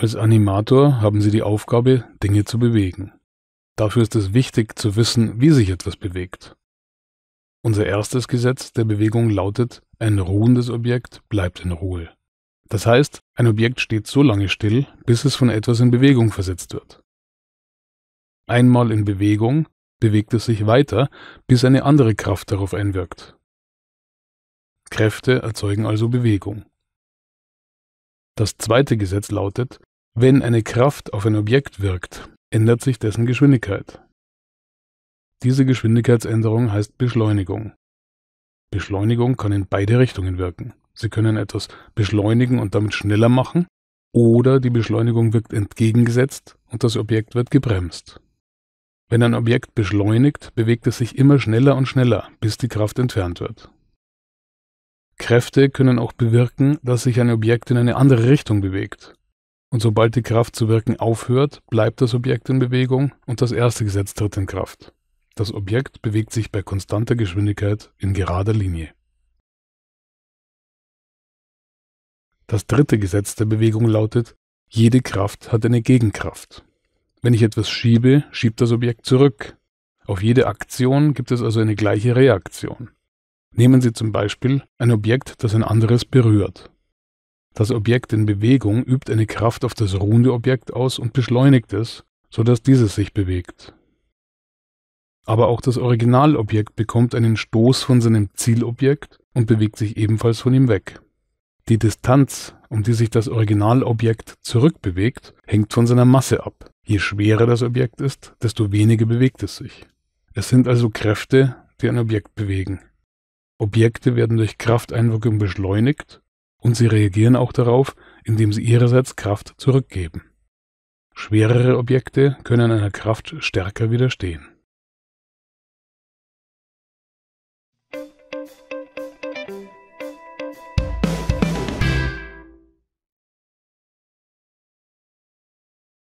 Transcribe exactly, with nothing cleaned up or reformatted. Als Animator haben Sie die Aufgabe, Dinge zu bewegen. Dafür ist es wichtig zu wissen, wie sich etwas bewegt. Unser erstes Gesetz der Bewegung lautet: Ein ruhendes Objekt bleibt in Ruhe. Das heißt, ein Objekt steht so lange still, bis es von etwas in Bewegung versetzt wird. Einmal in Bewegung bewegt es sich weiter, bis eine andere Kraft darauf einwirkt. Kräfte erzeugen also Bewegung. Das zweite Gesetz lautet: Wenn eine Kraft auf ein Objekt wirkt, ändert sich dessen Geschwindigkeit. Diese Geschwindigkeitsänderung heißt Beschleunigung. Beschleunigung kann in beide Richtungen wirken. Sie können etwas beschleunigen und damit schneller machen, oder die Beschleunigung wirkt entgegengesetzt und das Objekt wird gebremst. Wenn ein Objekt beschleunigt, bewegt es sich immer schneller und schneller, bis die Kraft entfernt wird. Kräfte können auch bewirken, dass sich ein Objekt in eine andere Richtung bewegt. Und sobald die Kraft zu wirken aufhört, bleibt das Objekt in Bewegung und das erste Gesetz tritt in Kraft. Das Objekt bewegt sich bei konstanter Geschwindigkeit in gerader Linie. Das dritte Gesetz der Bewegung lautet: Jede Kraft hat eine Gegenkraft. Wenn ich etwas schiebe, schiebt das Objekt zurück. Auf jede Aktion gibt es also eine gleiche Reaktion. Nehmen Sie zum Beispiel ein Objekt, das ein anderes berührt. Das Objekt in Bewegung übt eine Kraft auf das ruhende Objekt aus und beschleunigt es, sodass dieses sich bewegt. Aber auch das Originalobjekt bekommt einen Stoß von seinem Zielobjekt und bewegt sich ebenfalls von ihm weg. Die Distanz, um die sich das Originalobjekt zurückbewegt, hängt von seiner Masse ab. Je schwerer das Objekt ist, desto weniger bewegt es sich. Es sind also Kräfte, die ein Objekt bewegen. Objekte werden durch Krafteinwirkung beschleunigt und sie reagieren auch darauf, indem sie ihrerseits Kraft zurückgeben. Schwerere Objekte können einer Kraft stärker widerstehen.